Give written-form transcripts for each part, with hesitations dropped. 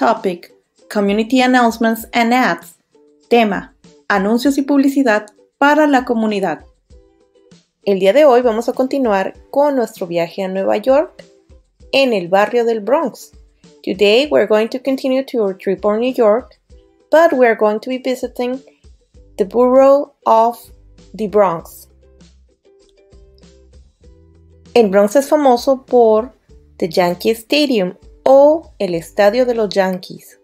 Topic: Community Announcements and Ads. Tema: Anuncios y publicidad para la comunidad. El día de hoy vamos a continuar con nuestro viaje a Nueva York en el barrio del Bronx. Today we're going to continue to our trip on New York, but we're going to be visiting the borough of the Bronx. El Bronx es famoso por the Yankee Stadium o el Estadio de los Yankees.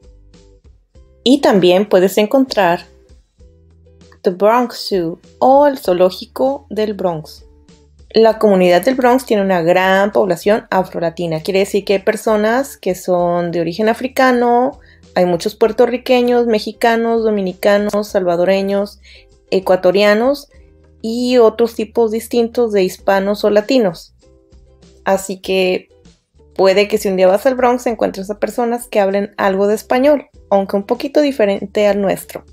Y también puedes encontrar The Bronx Zoo o el Zoológico del Bronx. La comunidad del Bronx tiene una gran población afrolatina. Quiere decir que hay personas que son de origen africano, hay muchos puertorriqueños, mexicanos, dominicanos, salvadoreños, ecuatorianos y otros tipos distintos de hispanos o latinos. Así que puede que si un día vas al Bronx encuentres a personas que hablen algo de español, aunque un poquito diferente al nuestro.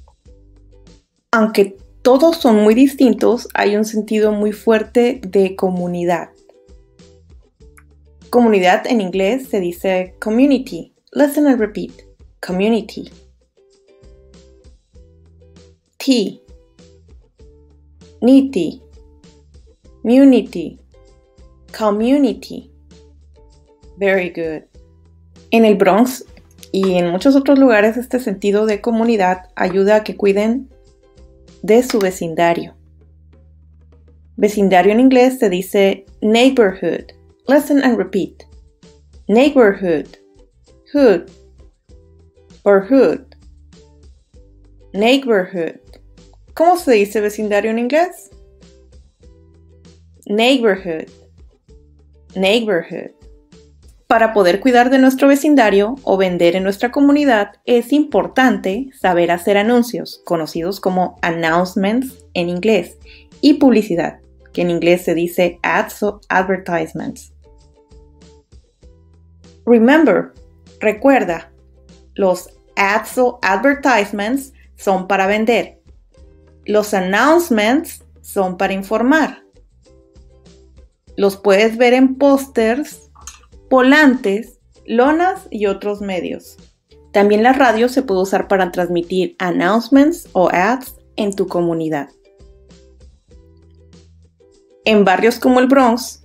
Aunque todos son muy distintos, hay un sentido muy fuerte de comunidad. Comunidad en inglés se dice community. Listen and repeat. Community. T. Nity. Munity. Community. Very good. En el Bronx y en muchos otros lugares este sentido de comunidad ayuda a que cuiden de su vecindario. Vecindario en inglés se dice neighborhood. Listen and repeat. Neighborhood. Hood. Or hood. Neighborhood. ¿Cómo se dice vecindario en inglés? Neighborhood. Neighborhood. Para poder cuidar de nuestro vecindario o vender en nuestra comunidad, es importante saber hacer anuncios, conocidos como announcements en inglés, y publicidad, que en inglés se dice ads o advertisements. Remember, recuerda, los ads o advertisements son para vender. Los announcements son para informar. Los puedes ver en pósters, volantes, lonas y otros medios. También la radio se puede usar para transmitir announcements o ads en tu comunidad. En barrios como el Bronx,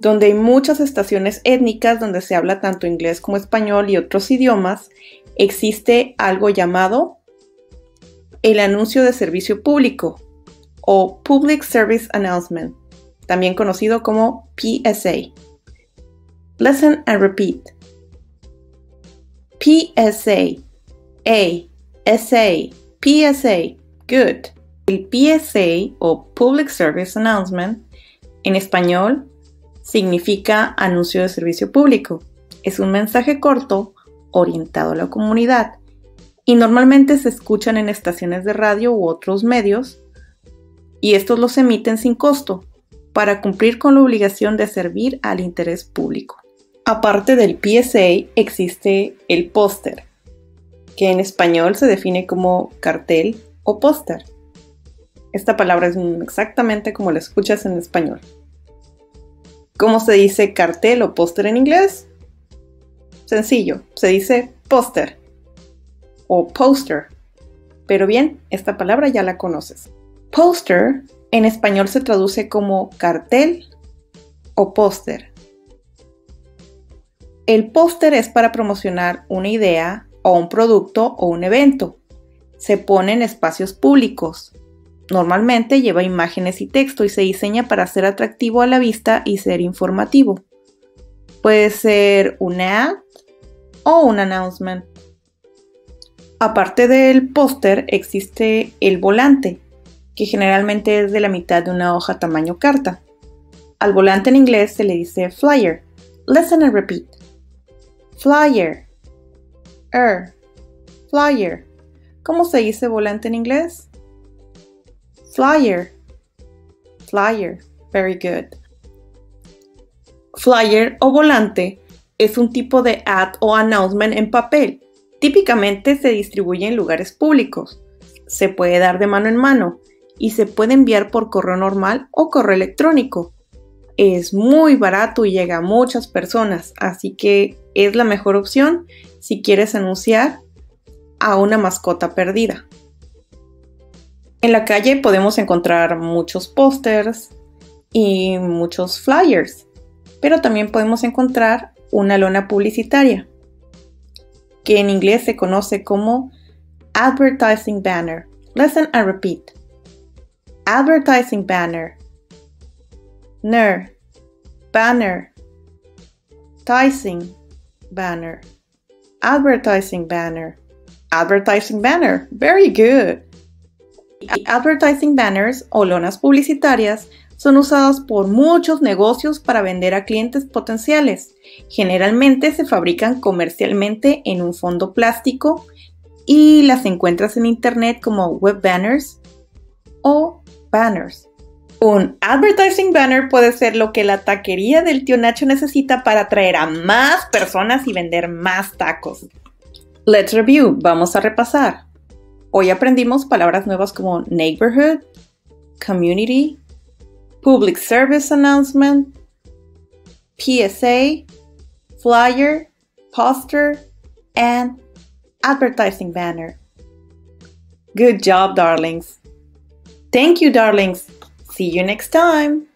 donde hay muchas estaciones étnicas donde se habla tanto inglés como español y otros idiomas, existe algo llamado el anuncio de servicio público o Public Service Announcement, también conocido como PSA. Listen and repeat. PSA. A. SA. PSA. Good. El PSA o Public Service Announcement en español significa anuncio de servicio público. Es un mensaje corto orientado a la comunidad y normalmente se escuchan en estaciones de radio u otros medios y estos los emiten sin costo para cumplir con la obligación de servir al interés público. Aparte del PSA existe el póster, que en español se define como cartel o póster. Esta palabra es exactamente como la escuchas en español. ¿Cómo se dice cartel o póster en inglés? Sencillo, se dice póster o poster. Pero bien, esta palabra ya la conoces. Poster en español se traduce como cartel o póster. El póster es para promocionar una idea o un producto o un evento. Se pone en espacios públicos. Normalmente lleva imágenes y texto y se diseña para ser atractivo a la vista y ser informativo. Puede ser una ad o un announcement. Aparte del póster existe el volante, que generalmente es de la mitad de una hoja tamaño carta. Al volante en inglés se le dice flyer. Listen and repeat. Flyer. Flyer. ¿Cómo se dice volante en inglés? Flyer. Flyer. Very good. Flyer o volante es un tipo de ad o announcement en papel. Típicamente se distribuye en lugares públicos. Se puede dar de mano en mano y se puede enviar por correo normal o correo electrónico. es muy barato y llega a muchas personas, así que es la mejor opción si quieres anunciar a una mascota perdida. En la calle podemos encontrar muchos pósters y muchos flyers, pero también podemos encontrar una lona publicitaria, que en inglés se conoce como Advertising Banner. Listen and repeat. Advertising Banner. Ner. Banner. Tising. Banner. Advertising Banner. Advertising Banner. Very good. Advertising Banners o lonas publicitarias son usadas por muchos negocios para vender a clientes potenciales. Generalmente se fabrican comercialmente en un fondo plástico y las encuentras en internet como web banners o banners. Un advertising banner puede ser lo que la taquería del tío Nacho necesita para atraer a más personas y vender más tacos. Let's review. Vamos a repasar. Hoy aprendimos palabras nuevas como neighborhood, community, Public Service Announcement, PSA, Flyer, Poster, and Advertising Banner. Good job, darlings. Thank you, darlings. See you next time.